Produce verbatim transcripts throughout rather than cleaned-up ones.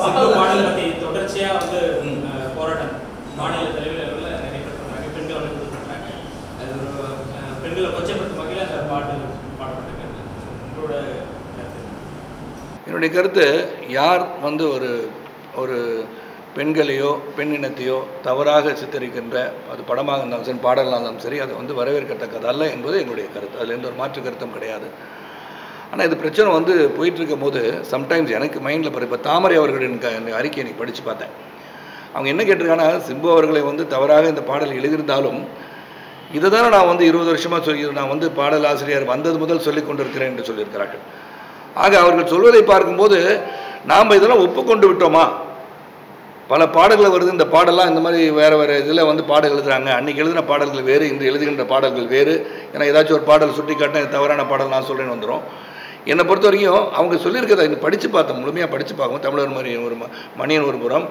Single model பத்தி தொடர்ச்சியா வந்து போராட்டம் மாநில தலைவர்கள் நிறைய பேர் பெண்கள் வந்து பண்றாங்க. அது ஒரு பெண்களை கொச்சப்படுத்தும் வகையில் அந்த பாட்டு பாடப்பட்டிருக்கு. உங்களோட கருத்து? என்னுடைய கருத்து, யார் வந்து ஒரு ஒரு பெண்களையோ பெண் இனத்தையோ தவறாக சித்தரிக்கின்ற அது படமாக இருந்தாலும் சரி பாடலாக இருந்தாலும் சரி அது வந்து வரவேற்கத்தக்கது அல்ல என்பது என்னுடைய கருத்து. அதில் எந்த ஒரு மாற்று கருத்தும் கிடையாது. ஆனால் இது பிரச்சனை வந்து போயிட்டுருக்கும் போது சம்டைம்ஸ் எனக்கு மைண்டில் இப்போ தாமரை அவர்களின் க அறிக்கையை எனக்கு படித்து பார்த்தேன். அவங்க என்ன கேட்டிருக்காங்கன்னா, சிம்பு அவர்களை வந்து தவறாக இந்த பாடல் எழுதியிருந்தாலும் இதை தானே நான் வந்து இருபது வருஷமாக சொல்லி நான் வந்து பாடல் ஆசிரியர் வந்தது முதல் சொல்லி கொண்டிருக்கிறேன் என்று சொல்லியிருக்கிறார்கள். ஆக அவர்கள் சொல்வதை பார்க்கும்போது நாம் இதெல்லாம் ஒப்புக்கொண்டு விட்டோமா? பல பாடல்கள் வருது, இந்த பாடலாம் இந்த மாதிரி வேறு வேறு இதில் வந்து பாடல் எழுதுகிறாங்க. அன்றைக்கி எழுதின பாடல்கள் வேறு, இன்று எழுதுகின்ற பாடல்கள் வேறு. ஏன்னா ஏதாச்சும் ஒரு பாடல் சுட்டி காட்டினா தவறான பாடல் நான் சொல்கிறேன்னு வந்துடும். என்னை பொறுத்த வரைக்கும் அவங்க சொல்லியிருக்கிறத இன்னும் படித்து பார்த்தோம், முழுமையாக படித்து பார்க்கும். தமிழர் மாதிரி ஒரு மணியன் ஒரு புறம்,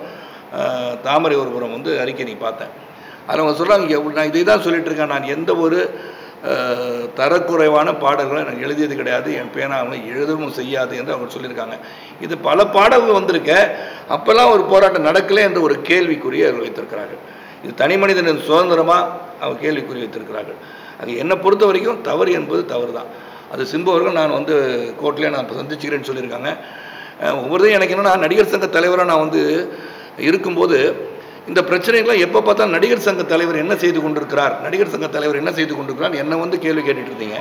தாமரை ஒரு புறம் வந்து அறிக்கை நீ பார்த்தேன். அதில் அவங்க சொல்கிறாங்க, நான் இதை தான் சொல்லிட்டு இருக்கேன், நான் எந்த ஒரு தரக்குறைவான பாடல்களை நான் எழுதியது கிடையாது, என் பேனாவும் எழுதவும் செய்யாது என்று அவங்க சொல்லியிருக்காங்க. இது பல பாடல்கள் வந்திருக்க அப்போல்லாம் ஒரு போராட்டம் நடக்கலை என்ற ஒரு கேள்விக்குரிய அவர்கள் வைத்திருக்கிறார்கள். இது தனி மனிதனின் சுதந்திரமாக அவங்க கேள்விக்குரிய வைத்திருக்கிறார்கள். அது என்னை பொறுத்த வரைக்கும் தவறு என்பது தவறு தான். அது சிம்பு அவர்கள் நான் வந்து கோர்ட்லேயே நான் இப்போ சந்திச்சுக்கிறேன்னு சொல்லியிருக்காங்க. ஒவ்வொருத்தையும் எனக்கு என்னென்னா, நடிகர் சங்க தலைவராக நான் வந்து இருக்கும்போது இந்த பிரச்சனைகள்லாம் எப்போ பார்த்தாலும் நடிகர் சங்க தலைவர் என்ன செய்து கொண்டிருக்கிறார், நடிகர் சங்க தலைவர் என்ன செய்து கொண்டிருக்கிறார் என்னை வந்து கேள்வி கேட்டுட்டு இருந்தீங்க.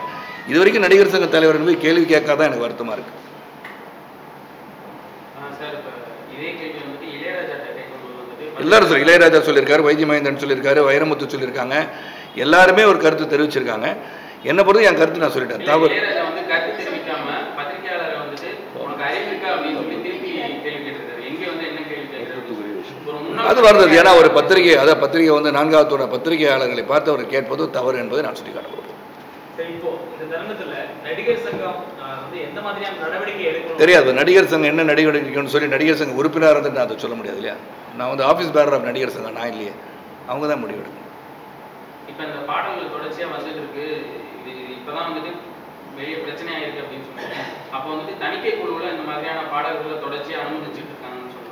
இது வரைக்கும் நடிகர் சங்க தலைவர் போய் கேள்வி கேட்காதான் எனக்கு வருத்தமாக இருக்குது. எல்லாரும் சார் இளையராஜா சொல்லியிருக்காரு, வைஜி மகேந்திரன் சொல்லியிருக்காரு, வைரமுத்து சொல்லியிருக்காங்க, எல்லாருமே ஒரு கருத்து தெரிவிச்சிருக்காங்க. என்ன பொறுத்து என் கருத்து நான் சொல்லிட்டேன். தவறு அது வருது. ஏன்னா ஒரு பத்திரிகை, அதாவது பத்திரிகை வந்து நான்காவது பத்திரிகையாளர்களை பார்த்து அவர் கேட்பது தவறு என்பதை நான் சுட்டி காட்டுகிறேன். தெரியாது நடிகர் சங்கம் என்ன நடவடிக்கைன்னு சொல்லி நடிகர் சங்கம் உறுப்பினராக இருந்து நான் அதை சொல்ல முடியாது இல்லையா? நான் வந்து ஆஃபீஸ் பேரர் ஆஃப் நடிகர் சங்கம் நான் இல்லையே, அவங்க தான் முடிவு எடுக்கணும். இப்போ இந்த பாடல்கள் தொடர்ச்சியாக வந்துட்டு இருக்கு, இது இப்போதான் வந்துட்டு பெரிய பிரச்சனையாக இருக்குது அப்படின்னு சொல்லுவாங்க. அப்போ வந்துட்டு தணிக்கை குழுவில் இந்த மாதிரியான பாடல்களை தொடர்ச்சியாக அனுமதிச்சுட்டு இருக்காங்கன்னு சொல்லுவாங்க.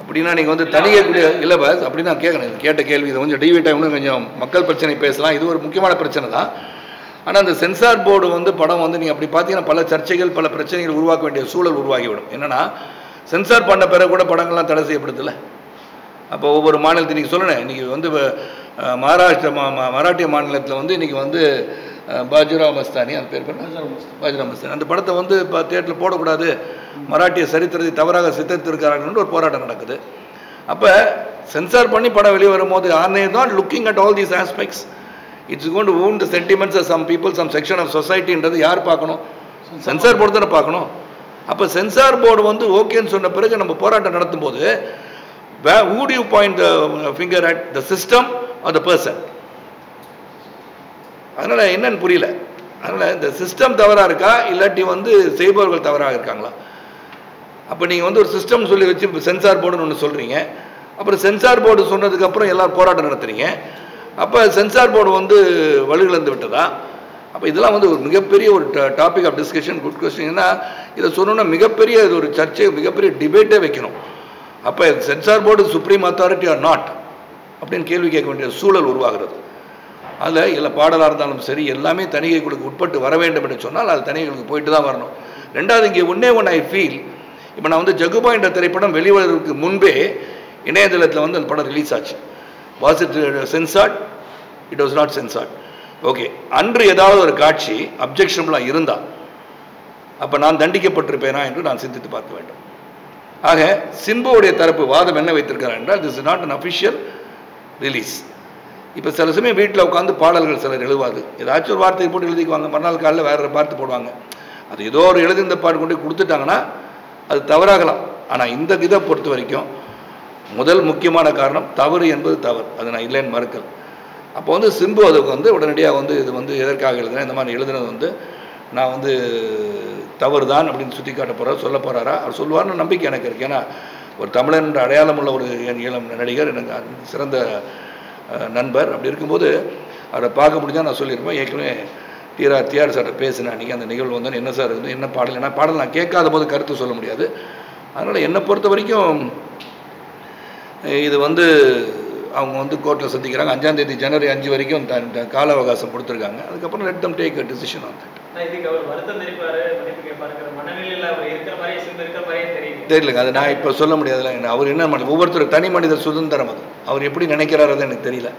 அப்படின்னா நீங்கள் வந்து தணிக்கை குழு இல்லை பாஸ், அப்படி நான் கேட்கணும் கேட்ட கேள்வி. இதை கொஞ்சம் டிவி டைம்னு கொஞ்சம் மக்கள் பிரச்சனை பேசலாம், இது ஒரு முக்கியமான பிரச்சனை தான். ஆனால் அந்த சென்சார் போர்டு வந்து படம் வந்து நீங்கள் அப்படி பார்த்தீங்கன்னா பல சர்ச்சைகள் பல பிரச்சனைகள் உருவாக்க வேண்டிய சூழல் உருவாகிவிடும். என்னென்னா சென்சார் பண்ண பிறகு கூட படங்கள்லாம் தடை செய்யப்படுதில்லை. அப்போ ஒவ்வொரு மாநிலத்தை நீங்கள் சொல்லணும். இன்றைக்கி வந்து மகாராஷ்டிரா மா மராட்டிய மாநிலத்தில் வந்து இன்றைக்கி வந்து பாஜுராவ் மஸ்தானி, அந்த பேர் பேர் பாஜுராவ் மஸ்தானி அந்த படத்தை வந்து இப்போ தேட்டரில் போடக்கூடாது, மராட்டிய சரித்திரத்தை தவறாக சித்தரித்திருக்கிறார்கள் ஒரு போராட்டம் நடக்குது. அப்போ சென்சார் பண்ணி படம் வெளியே வரும்போது ஆர்னே தான் looking at all these aspects it's gone to wound the sentiments of some people, some section of சொசைட்டின்றது யார் பார்க்கணும்? சென்சார் போர்டு தானே பார்க்கணும். அப்போ சென்சார் போர்டு வந்து ஓகேன்னு சொன்ன பிறகு நம்ம போராட்டம் நடத்தும் போது Where, who do you point the finger at, the system or the person? அதனால் என்னன்னு புரியல. அதனால் இந்த சிஸ்டம் தவறாக இருக்கா இல்லாட்டி வந்து செய்பவர்கள் தவறாக இருக்காங்களா? அப்போ நீங்கள் வந்து ஒரு சிஸ்டம் சொல்லி வச்சு சென்சார் போர்டுன்னு ஒன்று சொல்கிறீங்க, அப்புறம் சென்சார் போர்டு சொன்னதுக்கப்புறம் எல்லோரும் போராட்டம் நடத்துகிறீங்க. அப்போ சென்சார் போர்டு வந்து வலுவிழந்து விட்டதா? அப்போ இதெல்லாம் வந்து ஒரு மிகப்பெரிய ஒரு topic of discussion. Good question. ஏன்னா இதை சொன்னோன்னா மிகப்பெரிய இது ஒரு சர்ச்சை, மிகப்பெரிய டிபேட்டே வைக்கணும். அப்போ censor board supreme authority or not அப்படின்னு கேள்வி கேட்க வேண்டிய சூழல் உருவாகிறது. அதில் எல்லா பாடலாக இருந்தாலும் சரி எல்லாமே தணிக்கைகளுக்கு உட்பட்டு வர வேண்டும் என்று சொன்னால் அது தணிகைகளுக்கு போயிட்டு தான் வரணும். ரெண்டாவது, இங்கே ஒன்றே ஒன் ஐ ஃபீல், இப்போ நான் வந்து ஜகுபா என்ற திரைப்படம் வெளிவரதுக்கு முன்பே இணையதளத்தில் வந்து அந்த படம் ரிலீஸ் ஆச்சு. Was it censored? It was not censored. Okay, அன்று ஏதாவது ஒரு காட்சி அப்ஜெக்ஷனபிளாக இருந்தால் அப்போ நான் தண்டிக்கப்பட்டிருப்பேனா என்று நான் சிந்தித்து பார்க்க வேண்டும். ஆக சிம்புவுடைய தரப்பு வாதம் என்ன வைத்திருக்கிறார் என்றால், this is not an official release. இப்போ சில சமயம் வீட்டில் உட்காந்து பாடல்கள் சிலர் எழுவாது, ஏதாச்சும் ஒரு வார்த்தையை போட்டு எழுதிக்குவாங்க, மறுநாள் காலையில் வேறு வார்த்தை போடுவாங்க. அது ஏதோ ஒரு எழுதிந்த பாட்டு கொண்டு கொடுத்துட்டாங்கன்னா அது தவறாகலாம். ஆனால் இந்த இதை பொறுத்த வரைக்கும் முதல் முக்கியமான காரணம் தவறு என்பது தவறு, அது நான் இல்லைன்னு மறுக்கல். அப்போ வந்து சிம்பு அதுக்கு வந்து உடனடியாக வந்து இது வந்து எதற்காக எழுதுனா இந்த மாதிரி எழுதுனது வந்து நான் வந்து தவறு தான் அப்படின்னு சுட்டி காட்ட போகிறார், சொல்ல போகிறாரா? அவர் சொல்லுவார்னு நம்பிக்கை எனக்கு இருக்குது. ஏன்னா ஒரு தமிழன் என்ற அடையாளம் உள்ள ஒரு இளம் நடிகர், எனக்கு சிறந்த நண்பர். அப்படி இருக்கும்போது அவரை பார்க்க முடிஞ்சால் நான் சொல்லியிருப்பேன். ஏற்கனவே டிஆர் டிஆர் சார்கிட்ட பேசினேன் அன்றைக்கி அந்த நிகழ்வு வந்தோன்னு, என்ன சார் இருந்து என்ன பாடல், ஏன்னா பாடல் நான் கேட்காத போது கருத்து சொல்ல முடியாது, அதனால் என்னை பொறுத்த வரைக்கும் இது வந்து அவங்க வந்து கோர்ட்டில் சந்திக்கிறாங்க அஞ்சாம் தேதி ஜனவரி அஞ்சு வரைக்கும் கால அவகாசம் கொடுத்துருக்காங்க. அதுக்கப்புறம் let them take a decision on that. தெரியலங்க, அது நான் இப்போ சொல்ல முடியாதுல. அவர் என்ன ஒவ்வொருத்தரும் தனி மனித சுதந்திரம், அது அவர் எப்படி நினைக்கிறாரு எனக்கு தெரியல.